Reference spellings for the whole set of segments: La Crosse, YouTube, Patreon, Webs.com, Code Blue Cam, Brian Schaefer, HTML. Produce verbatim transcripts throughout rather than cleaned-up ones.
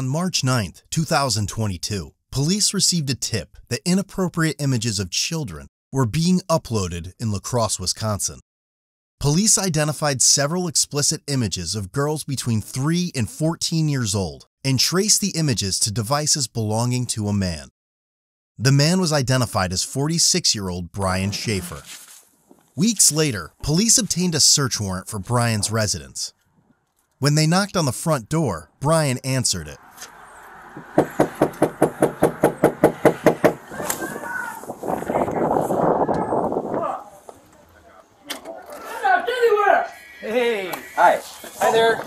on March ninth, two thousand twenty-two, police received a tip that inappropriate images of children were being uploaded in La Crosse, Wisconsin. Police identified several explicit images of girls between three and fourteen years old and traced the images to devices belonging to a man. The man was identified as forty-six-year-old Brian Schaefer. Weeks later, police obtained a search warrant for Brian's residence. When they knocked on the front door, Brian answered it. Hey! Hi. Hi there.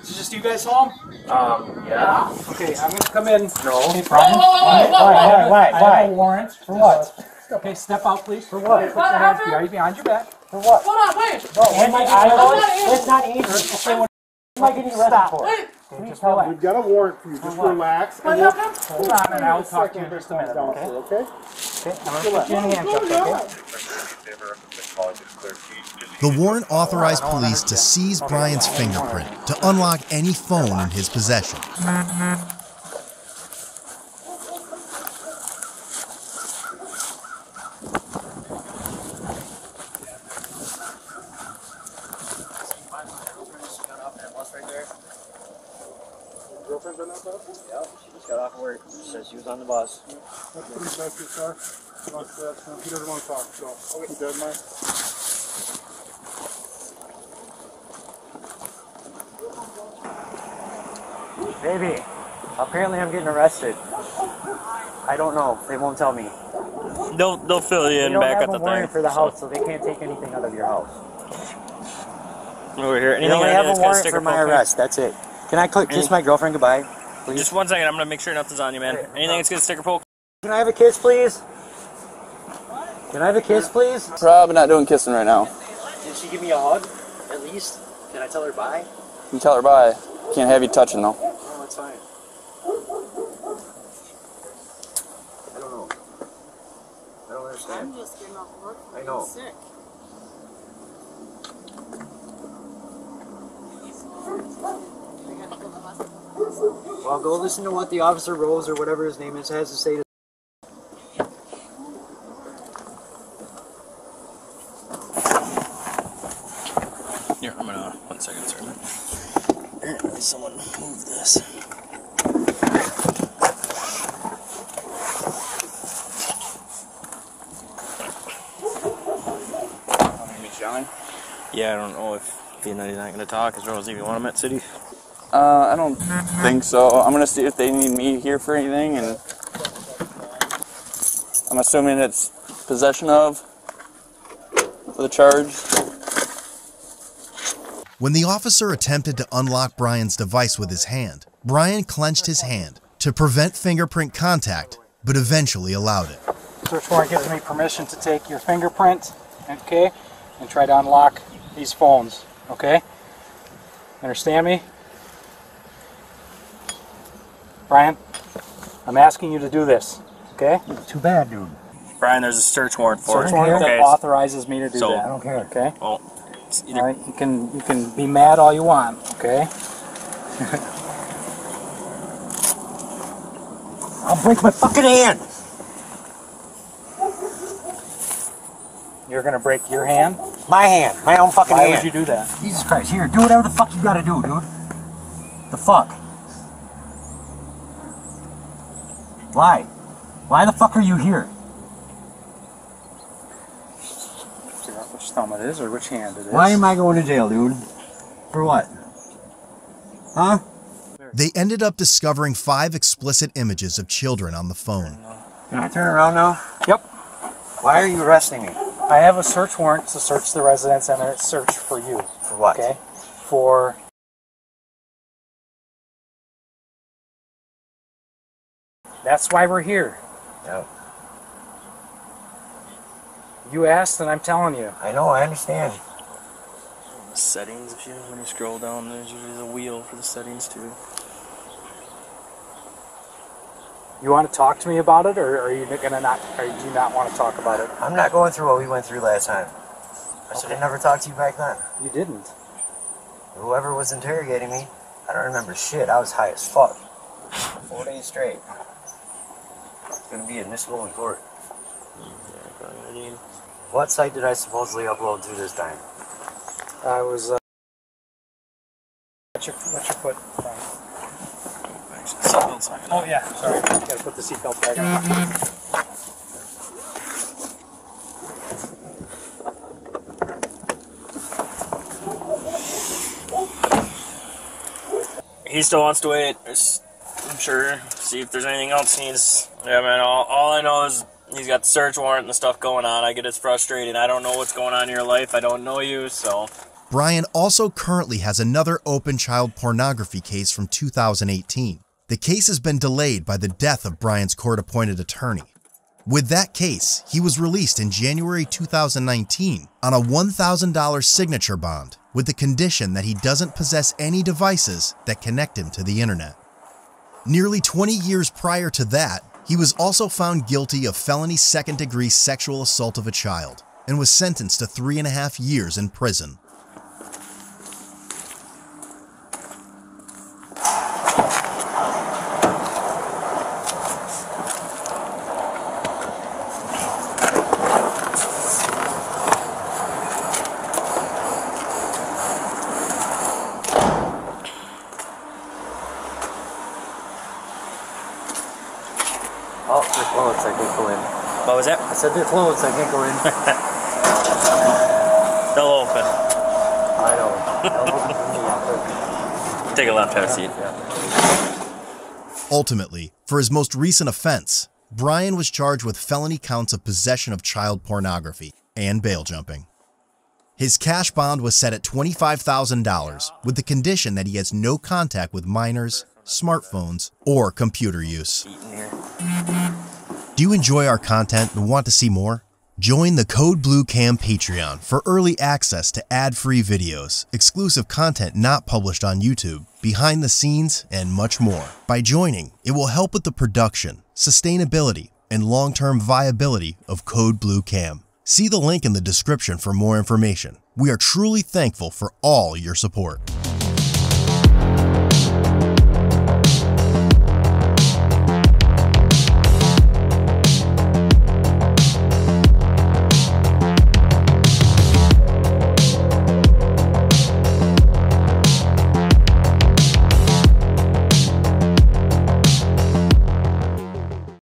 Is it just you guys home? Um, yeah. Okay, I'm gonna come in. No. Hey, Brian. Why? Why? Why? Why? I have a warrant. For what? Okay, step out, please. For what? Put your hands behind, behind your back. For what? Hold on, wait! No, am I getting It's not either. Okay, what am I getting arrested for? Wait! Okay, just relax. We've got a warrant for you. Just relax. Hold on, and I'll talk to you in just a minute, okay? Okay? Okay, I'm gonna put you in handcuffs, okay? The warrant authorized police to seize Brian's fingerprint to unlock any phone in his possession. Girlfriend's on that bus? Yeah, she just got off work. She said she was on the bus. That's pretty special, sir. He doesn't want to talk, so I'll get you dead, Mike. Baby, apparently I'm getting arrested. I don't know. They won't tell me. They'll, they'll fill you in back at the thing. You don't have a warrant for the house, so they can't take anything out of your house. Over here. Anything you only have a warrant for my arrest. That's it. Can I click kiss my girlfriend goodbye, please? Just one second. I'm going to make sure nothing's on you, man. Anything that's going to sticker poke? Can I have a kiss, please? Can I have a kiss, please? Probably not doing kissing right now. Did she give me a hug, at least? Can I tell her bye? You can tell her bye. Can't have you touching, though. No, that's fine. I don't know. I don't understand. I'm just getting off work. I know. Sick. Well, go listen to what the officer Rose or whatever his name is has to say to Here, I'm gonna one second, sir. Apparently someone moved this. My name is John. Yeah, I don't know if Vietnamese not gonna talk. Is Rose even want him at City? Uh, I don't think so. I'm going to see if they need me here for anything, and I'm assuming it's possession of for the charge. When the officer attempted to unlock Brian's device with his hand, Brian clenched his hand to prevent fingerprint contact, but eventually allowed it. Search warrant gives me permission to take your fingerprint, okay, and try to unlock these phones, okay? Understand me? Brian, I'm asking you to do this, okay? Too bad, dude. Brian, there's a search warrant for it. Search warrant that authorizes me to do that. I don't care. Okay? Well, it's either... all right, you can, you can be mad all you want, okay? I'll break my fucking hand! You're gonna break your hand? My hand. My own fucking hand. Why would you do that? Jesus Christ, here, do whatever the fuck you gotta do, dude. The fuck? Why? Why the fuck are you here? I figure out which thumb it is or which hand it is. Why am I going to jail, dude? For what? Huh? They ended up discovering five explicit images of children on the phone. Can I turn around now? Yep. Why are you arresting me? I have a search warrant to search the residence and a search for you. For what? Okay. For... That's why we're here. Yeah. You asked and I'm telling you. I know, I understand. The settings, if you when you scroll down, there's usually the wheel for the settings too. You want to talk to me about it, or are you gonna not or do you not want to talk about it? I'm not going through what we went through last time. I okay. should have never talked to you back then. You didn't. Whoever was interrogating me, I don't remember shit. I was high as fuck. four days straight. It's going to be admissible in court. What site did I supposedly upload to this time? I was, uh... What's your, what's your foot? Seatbelt's not gonna... Oh, yeah, sorry. Gotta put the seatbelt flag on. Mm-hmm. He still wants to wait, I'm sure, see if there's anything else he needs. Yeah, man, all, all I know is he's got the search warrant and the stuff going on. I get it's frustrating. I don't know what's going on in your life. I don't know you, so... Brian also currently has another open child pornography case from two thousand eighteen. The case has been delayed by the death of Brian's court-appointed attorney. With that case, he was released in January two thousand nineteen on a one thousand dollar signature bond with the condition that he doesn't possess any devices that connect him to the internet. Nearly twenty years prior to that, he was also found guilty of felony second-degree sexual assault of a child and was sentenced to three and a half years in prison. Oh, they're closed, I can't go in. What was that? I said they're closed, I can't go in. They'll open. I know. They'll open. Take a left, have a seat. Yeah. Ultimately, for his most recent offense, Brian was charged with felony counts of possession of child pornography and bail jumping. His cash bond was set at twenty-five thousand dollars, with the condition that he has no contact with minors, smartphones, or computer use. Do you enjoy our content and want to see more? Join the Code Blue Cam Patreon for early access to ad-free videos, exclusive content not published on YouTube, behind the scenes, and much more. By joining, it will help with the production, sustainability, and long-term viability of Code Blue Cam. See the link in the description for more information. We are truly thankful for all your support.